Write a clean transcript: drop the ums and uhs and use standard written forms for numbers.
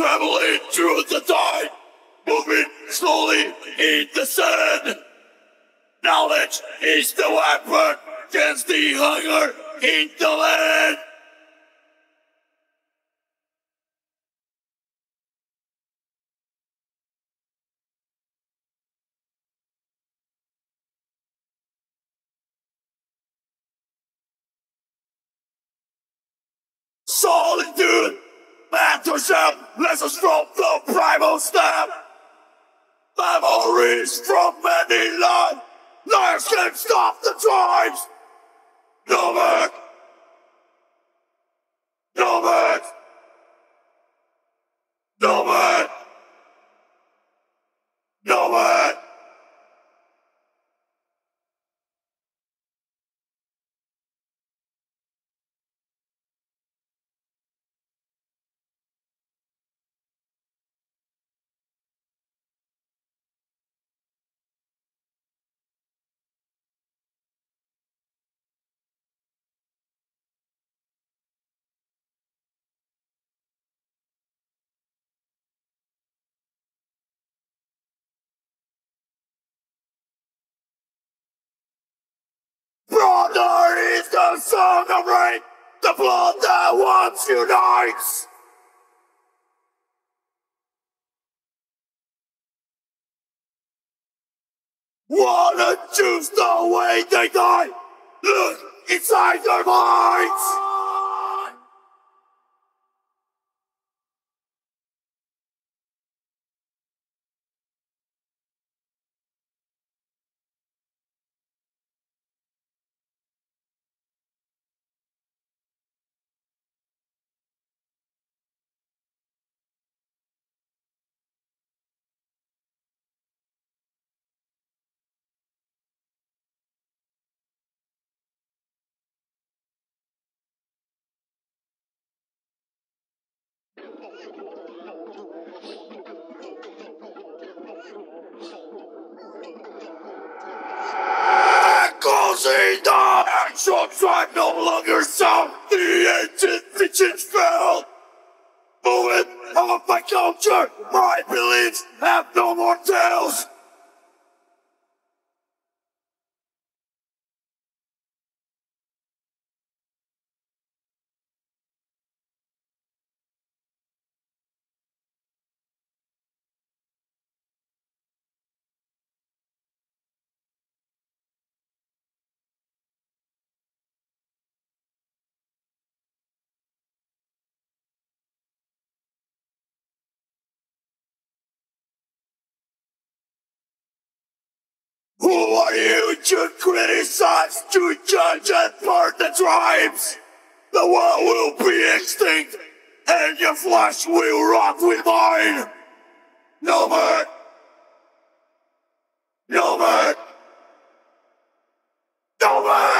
traveling through the tide, moving slowly in the sand. Knowledge is the weapon against the hunger in the land. Solitude, mentorship, lessons from the primal snap. Memories from many lives. Liars can't stop the tribes. Nomad. Nomad. Nomad. Nomad. Brother is the song of rain, the blood that once unites. Wanna choose the way they die? Look inside their minds. Echoes in the ancient tribe no longer sound. The ancient visions fell. Movement of my culture, my beliefs have no more tales. Who are you to criticize, to judge and burn the tribes? The world will be extinct, and your flesh will rot with mine. Nomad. Nomad. Nomad.